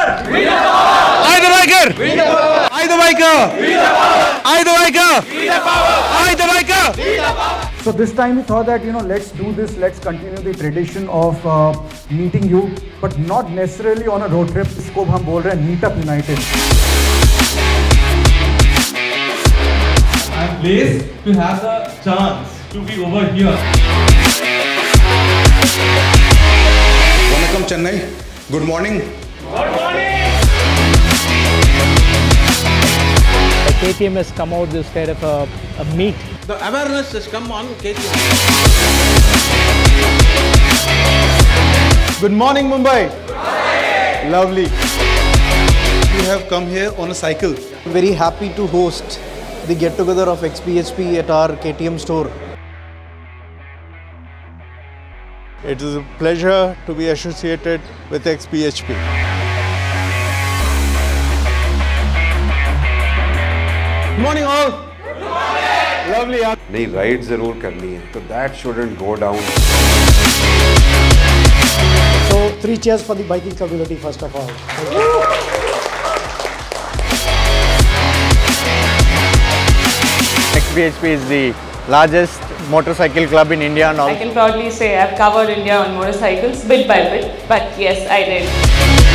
So this time we thought that, you know, let's do this, let's continue the tradition of meeting you, but not necessarily on a road trip. इसको हम बोल रहे हैं Meetup United. I'm pleased to have the chance to be over here. Welcome Chennai. Good morning. Good morning. KTM has come out this kind of a meet. The awareness has come on KTM. Good morning Mumbai. Good morning. Lovely. We have come here on a cycle. Very happy to host the get together of xBhp at our KTM store. It is a pleasure to be associated with xBhp. Good morning all. Good morning. Lovely yaar. नहीं ride जरूर करनी है. So that shouldn't go down. So 3 cheers for the biking community first of all. Thank you. xBhp is the largest motorcycle club in India now. I can proudly say I've covered India on motorcycles bit by bit, but yes I did.